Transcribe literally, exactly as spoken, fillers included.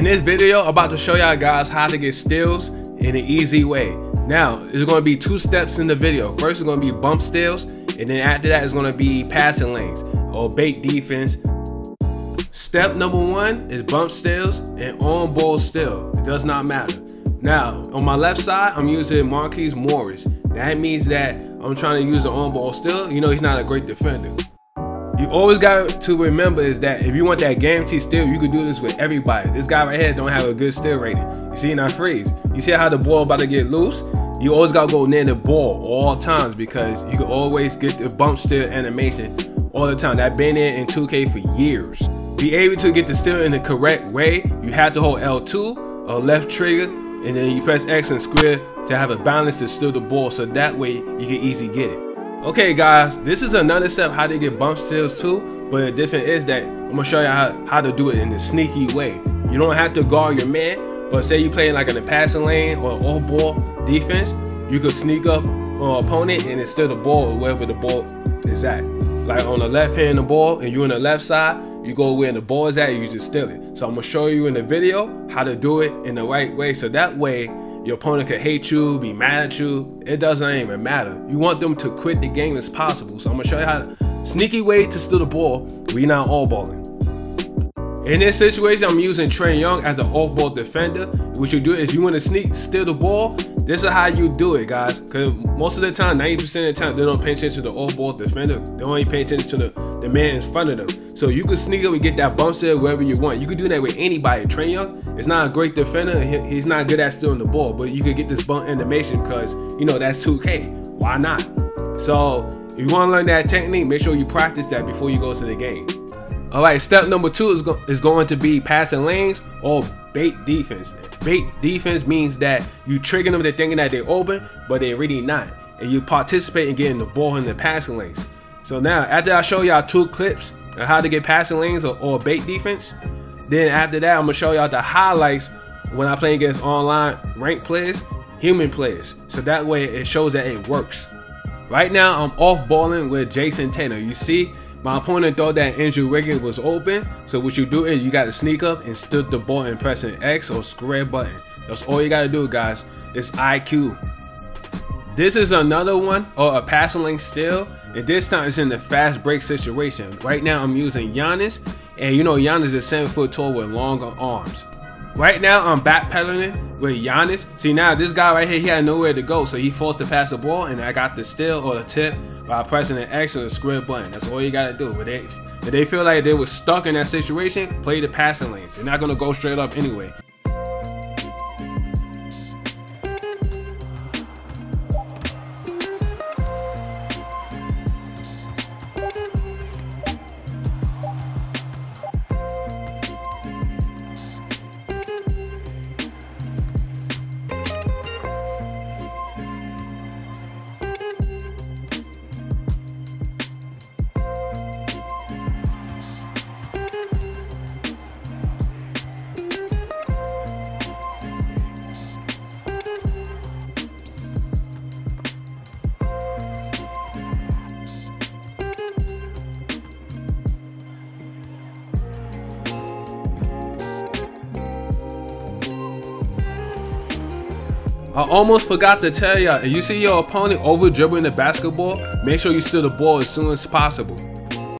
In this video, I'm about to show y'all guys how to get steals in an easy way. Now, there's going to be two steps in the video. First, it's going to be bump steals, and then after that, it's going to be passing lanes or bait defense. Step number one is bump steals and on ball steal. It does not matter. Now, on my left side, I'm using Marquise Morris. That means that I'm trying to use the on ball steal. You know, he's not a great defender. You always got to remember is that if you want that guaranteed steal, you can do this with everybody. This guy right here don't have a good steal rating. You see, now freeze. You see how the ball about to get loose? You always got to go near the ball all times because you can always get the bump steal animation all the time. That been in, in two K for years. Be able to get the steal in the correct way. You have to hold L two or left trigger, and then you press X and square to have a balance to steal the ball, so that way you can easily get it. Okay guys, this is another step how to get bump steals too, but the difference is that I'm going to show you how, how to do it in a sneaky way. You don't have to guard your man, but say you playing like in a passing lane or off ball defense, you could sneak up on an opponent and it's still the ball wherever the ball is at. Like on the left hand of the ball and you on the left side, you go where the ball is at and you just steal it. So I'm going to show you in the video how to do it in the right way, so that way your opponent could hate you, be mad at you. It doesn't even matter. You want them to quit the game as possible. So I'm going to show you how to sneaky way to steal the ball. We're not all balling. In this situation, I'm using Trae Young as an off-ball defender. What you do is you want to sneak, steal the ball. This is how you do it, guys. Because most of the time, ninety percent of the time, they don't pay attention to the off-ball defender. They only pay attention to the, the man in front of them. So you can sneak up and get that bump steal wherever you want. You can do that with anybody. Trae Young is not a great defender. He, he's not good at stealing the ball. But you can get this bump animation because, you know, that's two K. Why not? So if you want to learn that technique, make sure you practice that before you go to the game. Alright, step number two is, go is going to be passing lanes or bait defense. Bait defense means that you trigger them to thinking that they're open, but they're really not. And you participate in getting the ball in the passing lanes. So now, after I show y'all two clips on how to get passing lanes or, or bait defense, then after that, I'm going to show y'all the highlights when I play against online ranked players, human players. So that way, it shows that it works. Right now, I'm off-balling with Jason Tanner. You see? My opponent thought that Andrew Wiggins was open, so what you do is you got to sneak up and steal the ball and press an X or square button. That's all you got to do, guys. It's I Q. This is another one, or a passing lane steal, and this time it's in the fast break situation. Right now I'm using Giannis, and you know Giannis is seven foot tall with longer arms. Right now I'm backpedaling with Giannis. See, now this guy right here, he had nowhere to go, so he forced to pass the ball, and I got the steal or the tip by pressing an X or the square button. That's all you gotta do. If they, if they feel like they were stuck in that situation, play the passing lanes. They're not gonna go straight up anyway. I almost forgot to tell y'all, if you see your opponent over dribbling the basketball, make sure you steal the ball as soon as possible.